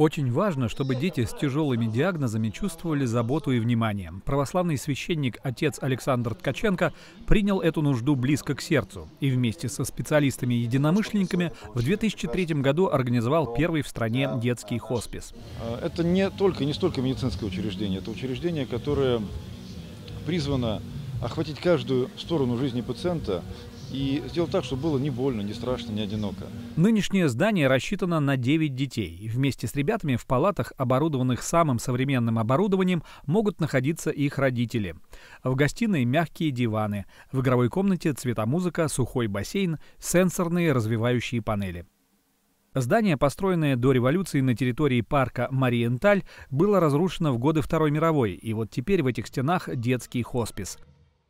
Очень важно, чтобы дети с тяжелыми диагнозами чувствовали заботу и внимание. Православный священник, отец Александр Ткаченко, принял эту нужду близко к сердцу и вместе со специалистами-единомышленниками в 2003 году организовал первый в стране детский хоспис. Это не столько медицинское учреждение, это учреждение, которое призвано охватить каждую сторону жизни пациента и сделать так, чтобы было не больно, не страшно, не одиноко. Нынешнее здание рассчитано на 9 детей. Вместе с ребятами в палатах, оборудованных самым современным оборудованием, могут находиться их родители. В гостиной мягкие диваны, в игровой комнате цветомузыка, сухой бассейн, сенсорные развивающие панели. Здание, построенное до революции на территории парка Мариенталь, было разрушено в годы Второй мировой, и вот теперь в этих стенах детский хоспис.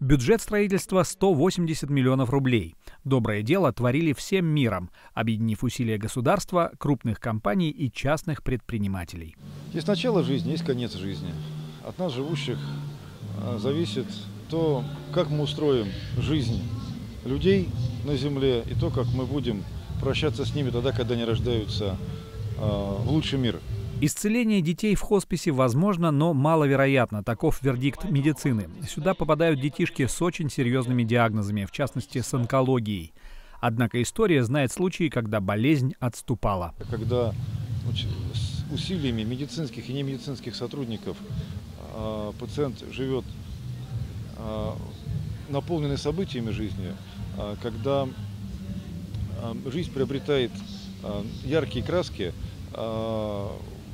Бюджет строительства – 180 миллионов рублей. Доброе дело творили всем миром, объединив усилия государства, крупных компаний и частных предпринимателей. Есть начало жизни, есть конец жизни. От нас, живущих, зависит то, как мы устроим жизнь людей на земле, и то, как мы будем прощаться с ними тогда, когда они рождаются в лучший мир. Исцеление детей в хосписе возможно, но маловероятно. Таков вердикт медицины. Сюда попадают детишки с очень серьезными диагнозами, в частности с онкологией. Однако история знает случаи, когда болезнь отступала. Когда с усилиями медицинских и немедицинских сотрудников пациент живет наполненный событиями жизни, когда жизнь приобретает яркие краски,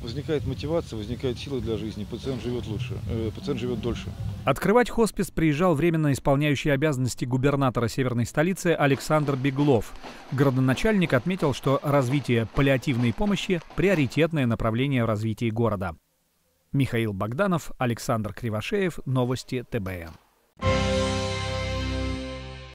возникает мотивация, возникает сила для жизни, пациент живет лучше, пациент живет дольше. Открывать хоспис приезжал временно исполняющий обязанности губернатора северной столицы Александр Беглов. Городоначальник отметил, что развитие паллиативной помощи – приоритетное направление в развитии города. Михаил Богданов, Александр Кривошеев, новости ТБН.